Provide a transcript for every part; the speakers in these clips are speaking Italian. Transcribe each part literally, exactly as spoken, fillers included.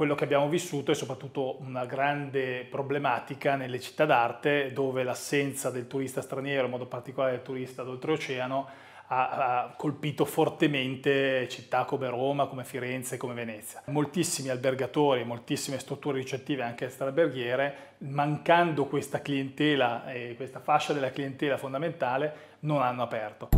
quello che abbiamo vissuto è soprattutto una grande problematica nelle città d'arte, dove l'assenza del turista straniero, in modo particolare del turista d'oltreoceano, ha, ha colpito fortemente città come Roma, come Firenze, come Venezia. Moltissimi albergatori, moltissime strutture ricettive anche extraalberghiere, mancando questa clientela e questa fascia della clientela fondamentale, non hanno aperto.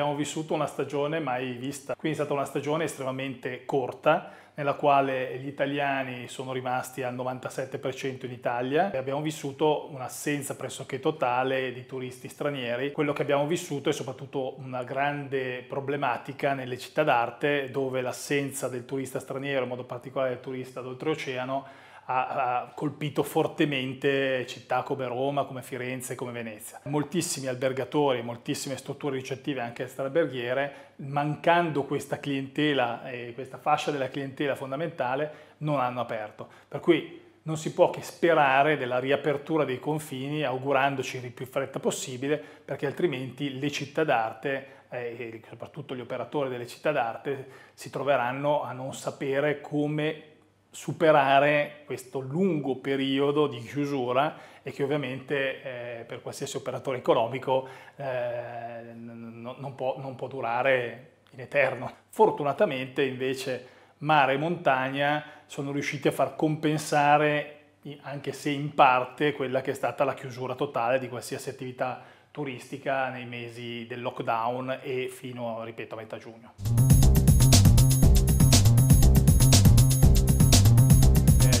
Abbiamo vissuto una stagione mai vista, quindi è stata una stagione estremamente corta nella quale gli italiani sono rimasti al novantasette per cento in Italia e abbiamo vissuto un'assenza pressoché totale di turisti stranieri. Quello che abbiamo vissuto è soprattutto una grande problematica nelle città d'arte, dove l'assenza del turista straniero, in modo particolare del turista d'oltreoceano, ha colpito fortemente città come Roma, come Firenze, come Venezia. Moltissimi albergatori, moltissime strutture ricettive anche extraalberghiere, mancando questa clientela e questa fascia della clientela fondamentale, non hanno aperto. Per cui non si può che sperare della riapertura dei confini, augurandoci il più fretta possibile, perché altrimenti le città d'arte e soprattutto gli operatori delle città d'arte si troveranno a non sapere come superare questo lungo periodo di chiusura e che ovviamente eh, per qualsiasi operatore economico eh, non, può, non può durare in eterno. Fortunatamente invece mare e montagna sono riusciti a far compensare, anche se in parte, quella che è stata la chiusura totale di qualsiasi attività turistica nei mesi del lockdown e fino, ripeto, a metà giugno.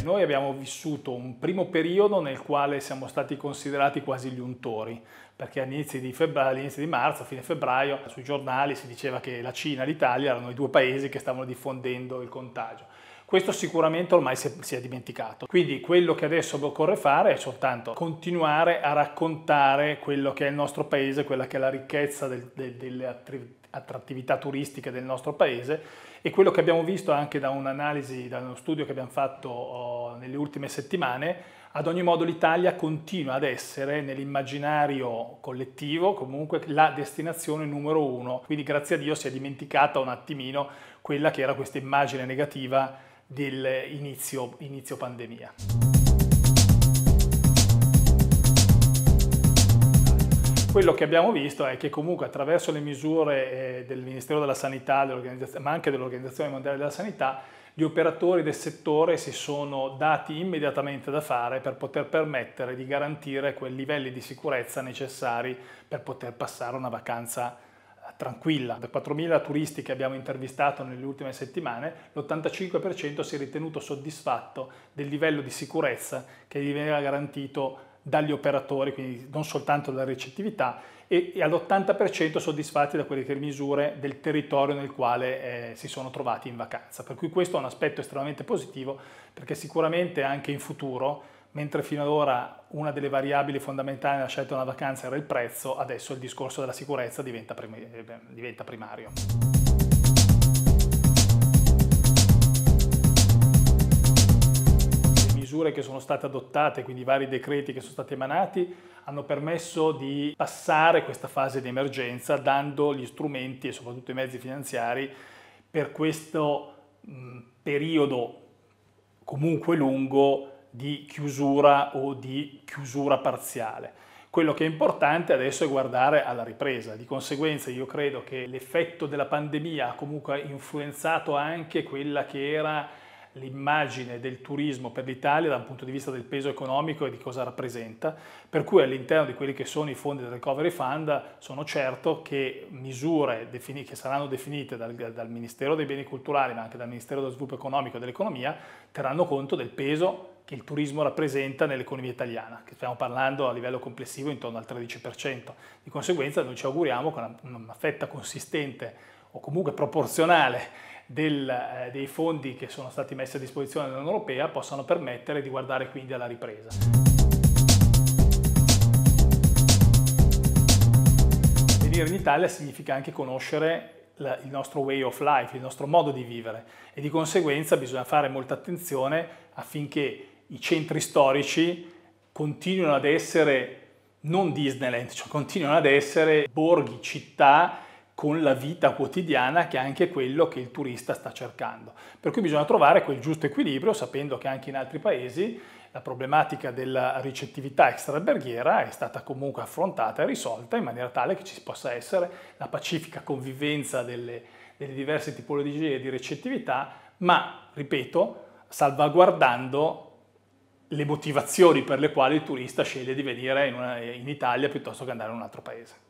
Noi abbiamo vissuto un primo periodo nel quale siamo stati considerati quasi gli untori, perché all'inizio di, all'inizio di marzo, a fine febbraio, sui giornali si diceva che la Cina e l'Italia erano i due paesi che stavano diffondendo il contagio. Questo sicuramente ormai si è dimenticato. Quindi quello che adesso occorre fare è soltanto continuare a raccontare quello che è il nostro paese, quella che è la ricchezza del, del, delle attrattività turistiche del nostro paese, e quello che abbiamo visto anche da un'analisi, da uno studio che abbiamo fatto nelle ultime settimane. Ad ogni modo l'Italia continua ad essere nell'immaginario collettivo comunque la destinazione numero uno, quindi grazie a Dio si è dimenticata un attimino quella che era questa immagine negativa dell'inizio inizio pandemia. Quello che abbiamo visto è che comunque attraverso le misure del Ministero della Sanità, ma anche dell'Organizzazione Mondiale della Sanità, gli operatori del settore si sono dati immediatamente da fare per poter permettere di garantire quei livelli di sicurezza necessari per poter passare una vacanza tranquilla. Da quattromila turisti che abbiamo intervistato nelle ultime settimane, l'ottantacinque per cento si è ritenuto soddisfatto del livello di sicurezza che gli veniva garantito dagli operatori, quindi non soltanto dalla ricettività, e, e all'ottanta per cento soddisfatti da quelle che le misure del territorio nel quale eh, si sono trovati in vacanza. Per cui questo è un aspetto estremamente positivo, perché sicuramente anche in futuro, mentre fino ad ora una delle variabili fondamentali nella scelta di una vacanza era il prezzo, adesso il discorso della sicurezza diventa, prim eh, diventa primario. Che sono state adottate, quindi i vari decreti che sono stati emanati, hanno permesso di passare questa fase di emergenza, dando gli strumenti e soprattutto i mezzi finanziari per questo mh, periodo comunque lungo di chiusura o di chiusura parziale. Quello che è importante adesso è guardare alla ripresa, di conseguenza io credo che l'effetto della pandemia ha comunque influenzato anche quella che era l'immagine del turismo per l'Italia dal punto di vista del peso economico e di cosa rappresenta, per cui all'interno di quelli che sono i fondi del Recovery Fund sono certo che misure che saranno definite dal, dal Ministero dei Beni Culturali ma anche dal Ministero dello Sviluppo Economico e dell'Economia terranno conto del peso che il turismo rappresenta nell'economia italiana, che stiamo parlando a livello complessivo intorno al tredici per cento. Di conseguenza noi ci auguriamo che una, una fetta consistente o comunque proporzionale Del, eh, dei fondi che sono stati messi a disposizione dell'Unione Europea possano permettere di guardare quindi alla ripresa. Venire in Italia significa anche conoscere la, il nostro way of life, il nostro modo di vivere, e di conseguenza bisogna fare molta attenzione affinché i centri storici continuino ad essere non Disneyland, cioè continuano ad essere borghi, città con la vita quotidiana, che è anche quello che il turista sta cercando. Per cui bisogna trovare quel giusto equilibrio, sapendo che anche in altri paesi la problematica della ricettività extraalberghiera è stata comunque affrontata e risolta in maniera tale che ci possa essere la pacifica convivenza delle, delle diverse tipologie di ricettività, ma, ripeto, salvaguardando le motivazioni per le quali il turista sceglie di venire in, una, in Italia piuttosto che andare in un altro paese.